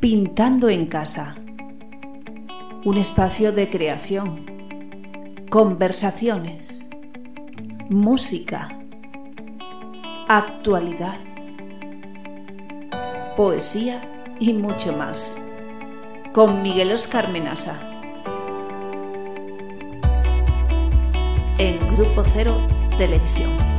Pintando en casa. Un espacio de creación, conversaciones, música, actualidad, poesía y mucho más. Con Miguel Oscar Menassa. En Grupo Cero Televisión.